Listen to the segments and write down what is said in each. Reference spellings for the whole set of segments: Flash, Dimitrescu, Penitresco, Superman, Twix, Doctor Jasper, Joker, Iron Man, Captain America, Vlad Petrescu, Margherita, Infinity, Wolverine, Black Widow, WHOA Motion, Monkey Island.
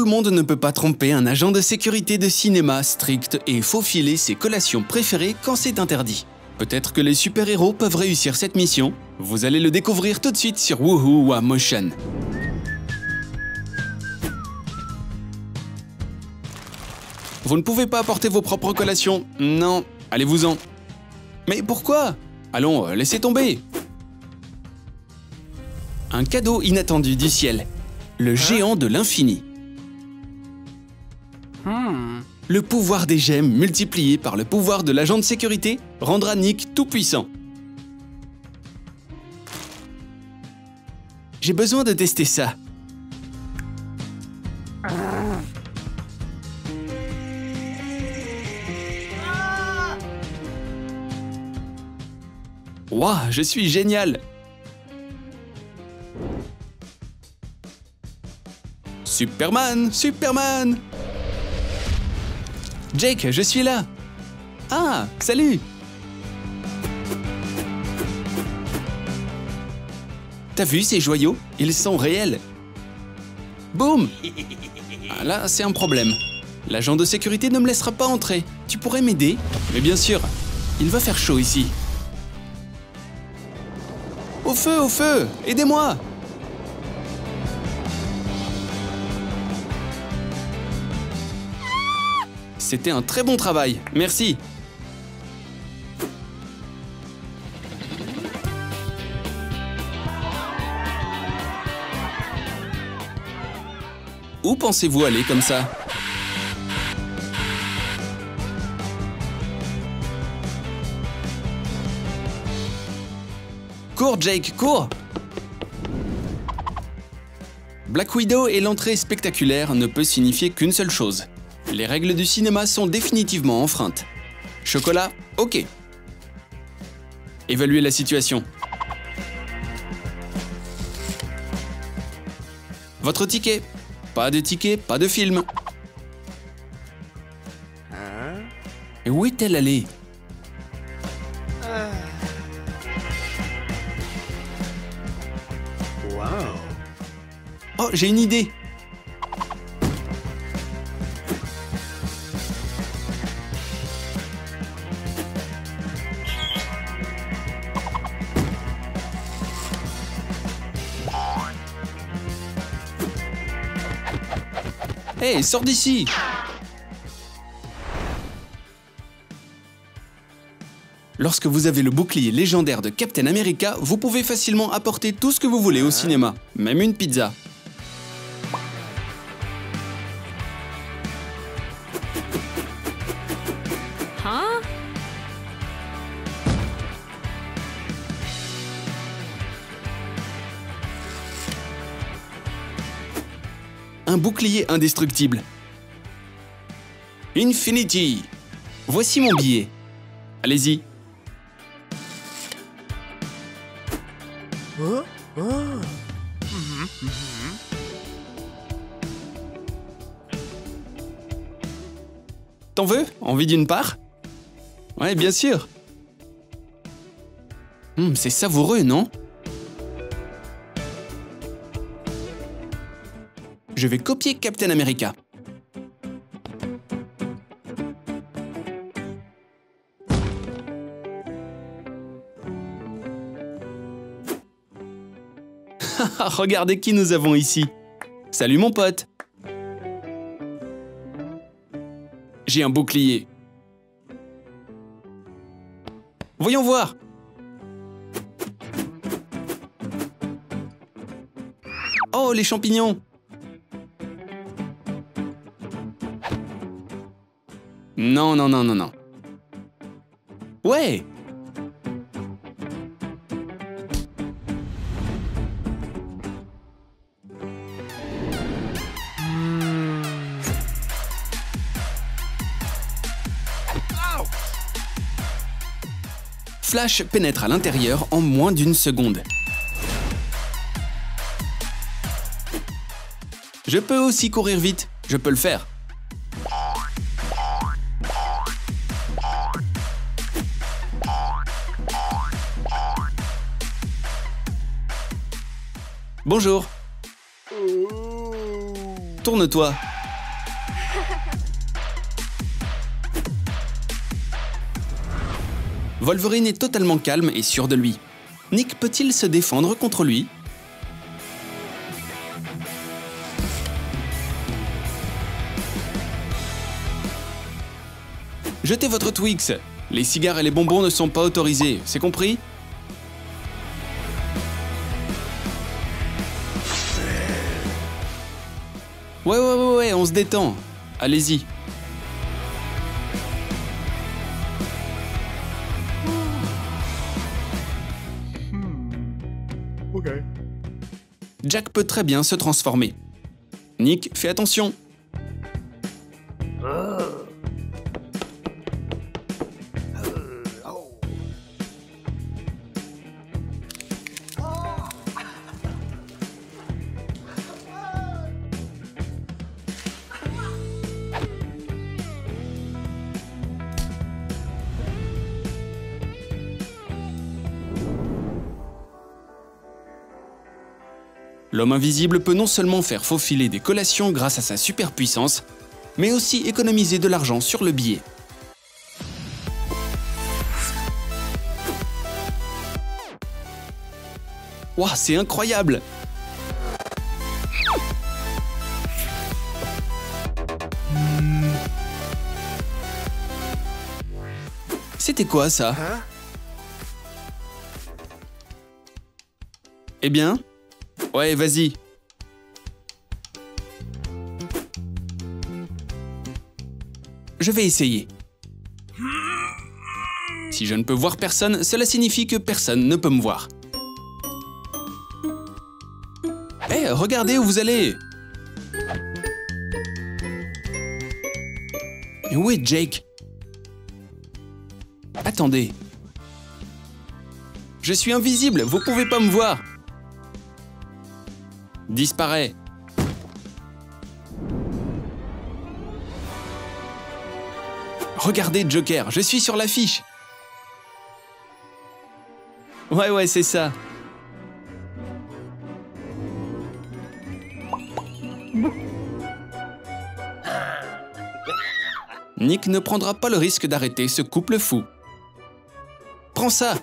tout le monde ne peut pas tromper un agent de sécurité de cinéma strict et faufiler ses collations préférées quand c'est interdit. Peut-être que les super-héros peuvent réussir cette mission. Vous allez le découvrir tout de suite sur WHOA Motion. Vous ne pouvez pas apporter vos propres collations. Non, allez-vous-en. Mais pourquoi? Allons, laissez tomber. Un cadeau inattendu du ciel. Le géant de l'infini. Le pouvoir des gemmes multiplié par le pouvoir de l'agent de sécurité rendra Nick tout puissant. J'ai besoin de tester ça. Waouh, je suis génial! Superman! Superman! Jake, je suis là! Ah, salut! T'as vu ces joyaux? Ils sont réels! Boum! Ah, là, c'est un problème. L'agent de sécurité ne me laissera pas entrer. Tu pourrais m'aider? Mais bien sûr, il va faire chaud ici. Au feu, aidez-moi! C'était un très bon travail, merci! Où pensez-vous aller comme ça? Cours, Jake, cours! Black Widow et l'entrée spectaculaire ne peut signifier qu'une seule chose. Les règles du cinéma sont définitivement enfreintes. Chocolat, ok. Évaluez la situation. Votre ticket. Pas de ticket, pas de film. Et où est-elle allée? Oh, j'ai une idée. Hey, sors d'ici. Lorsque vous avez le bouclier légendaire de Captain America, vous pouvez facilement apporter tout ce que vous voulez au cinéma, même une pizza. Un bouclier indestructible. Infinity. Voici mon billet. Allez-y. T'en veux? Envie d'une part? Ouais, bien sûr. C'est savoureux, non? Je vais copier Captain America. Regardez qui nous avons ici. Salut mon pote. J'ai un bouclier. Voyons voir. Oh, les champignons. Non, non, non, non, non. Ouais! Flash pénètre à l'intérieur en moins d'une seconde. Je peux aussi courir vite, je peux le faire. Bonjour. Tourne-toi. Wolverine est totalement calme et sûr de lui. Nick peut-il se défendre contre lui? Jetez votre Twix. Les cigares et les bonbons ne sont pas autorisés, c'est compris? Ouais, on se détend. Allez-y. Okay. Jack peut très bien se transformer. Nick, fais attention. L'homme invisible peut non seulement faire faufiler des collations grâce à sa superpuissance, mais aussi économiser de l'argent sur le billet. Waouh, c'est incroyable! C'était quoi ça? Eh bien? Ouais, vas-y. Je vais essayer. Si je ne peux voir personne, cela signifie que personne ne peut me voir. Hé, regardez où vous allez! Mais où est Jake? Attendez. Je suis invisible, vous pouvez pas me voir! Disparaît. Regardez Joker, je suis sur l'affiche. Ouais, c'est ça. Nick ne prendra pas le risque d'arrêter ce couple fou. Prends ça.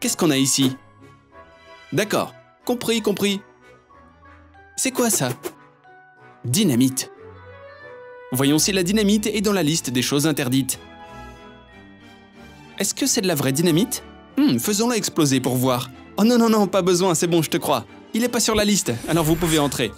Qu'est-ce qu'on a ici ? D'accord, compris. C'est quoi ça? Dynamite. Voyons si la dynamite est dans la liste des choses interdites. Est-ce que c'est de la vraie dynamite? Faisons-la exploser pour voir. Oh non, pas besoin, c'est bon, je te crois. Il n'est pas sur la liste, alors vous pouvez entrer.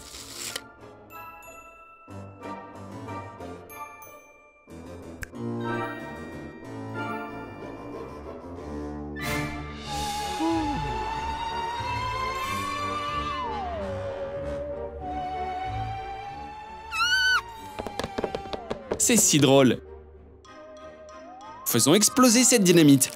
C'est si drôle. Faisons exploser cette dynamite.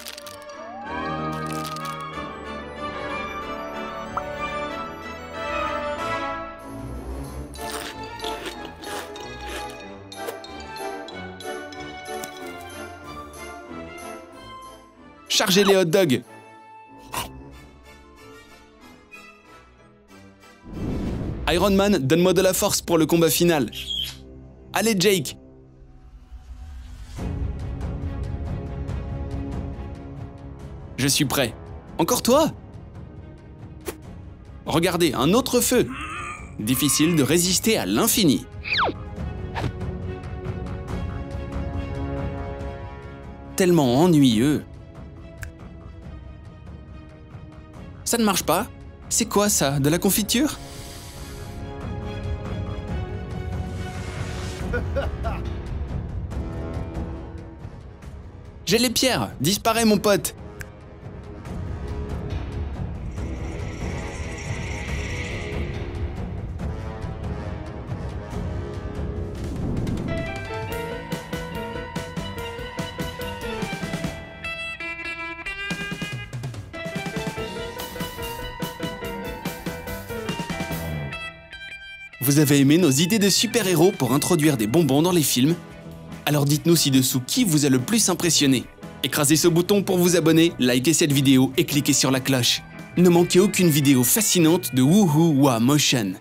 Chargez les hot dogs. Iron Man, donne-moi de la force pour le combat final. Allez, Jake. Je suis prêt. Encore toi? Regardez, un autre feu. Difficile de résister à l'infini. Tellement ennuyeux. Ça ne marche pas? C'est quoi ça? De la confiture? J'ai les pierres. Disparais, mon pote. Vous avez aimé nos idées de super-héros pour introduire des bonbons dans les films? Alors dites-nous ci-dessous qui vous a le plus impressionné. Écrasez ce bouton pour vous abonner, likez cette vidéo et cliquez sur la cloche. Ne manquez aucune vidéo fascinante de WHOA Motion.